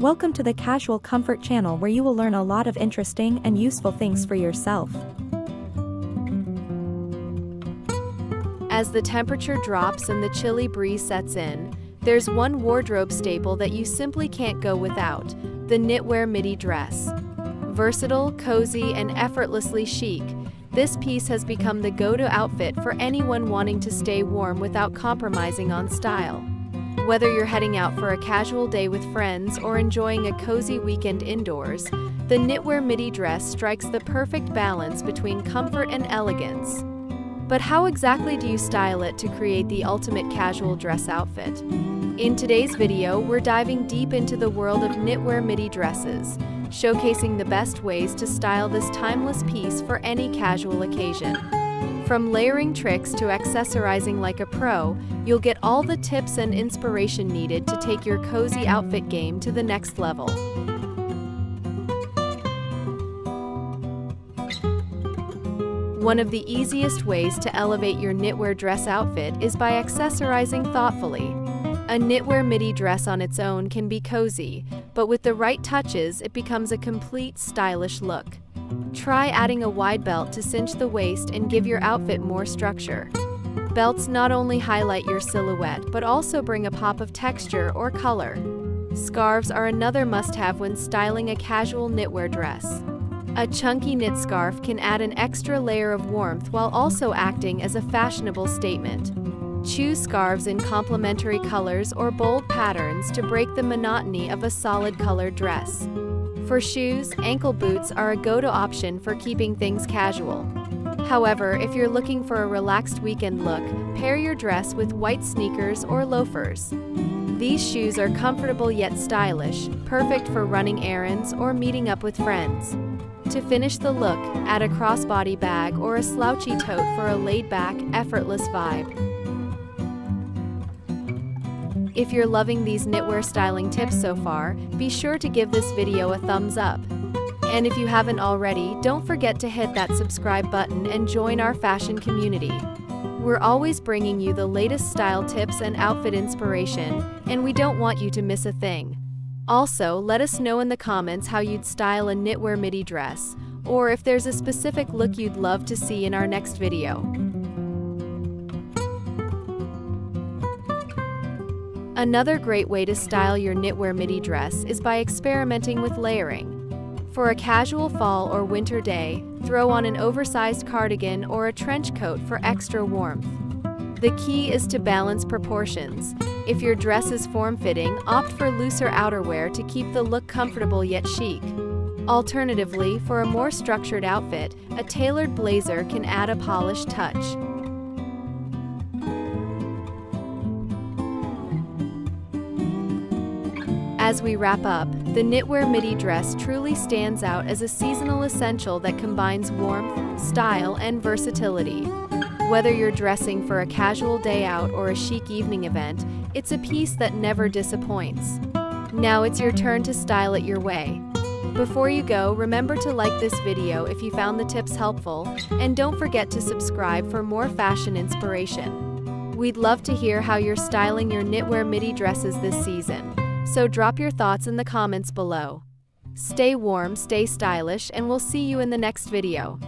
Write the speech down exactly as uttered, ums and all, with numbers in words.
Welcome to the Casual Comfort channel, where you will learn a lot of interesting and useful things for yourself. As the temperature drops and the chilly breeze sets in, there's one wardrobe staple that you simply can't go without: the knitwear midi dress. Versatile, cozy, and effortlessly chic, this piece has become the go-to outfit for anyone wanting to stay warm without compromising on style. Whether you're heading out for a casual day with friends or enjoying a cozy weekend indoors, the knitwear midi dress strikes the perfect balance between comfort and elegance. But how exactly do you style it to create the ultimate casual dress outfit? In today's video, we're diving deep into the world of knitwear midi dresses, showcasing the best ways to style this timeless piece for any casual occasion. From layering tricks to accessorizing like a pro, you'll get all the tips and inspiration needed to take your cozy outfit game to the next level. One of the easiest ways to elevate your knitwear dress outfit is by accessorizing thoughtfully. A knitwear midi dress on its own can be cozy, but with the right touches it becomes a complete stylish look. Try adding a wide belt to cinch the waist and give your outfit more structure. Belts not only highlight your silhouette but also bring a pop of texture or color. Scarves are another must-have when styling a casual knitwear dress. A chunky knit scarf can add an extra layer of warmth while also acting as a fashionable statement. Choose scarves in complementary colors or bold patterns to break the monotony of a solid colored dress. For shoes, ankle boots are a go-to option for keeping things casual. However, if you're looking for a relaxed weekend look, pair your dress with white sneakers or loafers. These shoes are comfortable yet stylish, perfect for running errands or meeting up with friends. To finish the look, add a crossbody bag or a slouchy tote for a laid-back, effortless vibe. If you're loving these knitwear styling tips so far, be sure to give this video a thumbs up. And if you haven't already, don't forget to hit that subscribe button and join our fashion community. We're always bringing you the latest style tips and outfit inspiration, and we don't want you to miss a thing. Also, let us know in the comments how you'd style a knitwear midi dress, or if there's a specific look you'd love to see in our next video. Another great way to style your knitwear midi dress is by experimenting with layering. For a casual fall or winter day, throw on an oversized cardigan or a trench coat for extra warmth. The key is to balance proportions. If your dress is form-fitting, opt for looser outerwear to keep the look comfortable yet chic. Alternatively, for a more structured outfit, a tailored blazer can add a polished touch. As we wrap up, the knitwear midi dress truly stands out as a seasonal essential that combines warmth, style, and versatility. Whether you're dressing for a casual day out or a chic evening event, it's a piece that never disappoints. Now it's your turn to style it your way. Before you go, remember to like this video if you found the tips helpful, and don't forget to subscribe for more fashion inspiration. We'd love to hear how you're styling your knitwear midi dresses this season. So drop your thoughts in the comments below. Stay warm, stay stylish, and we'll see you in the next video.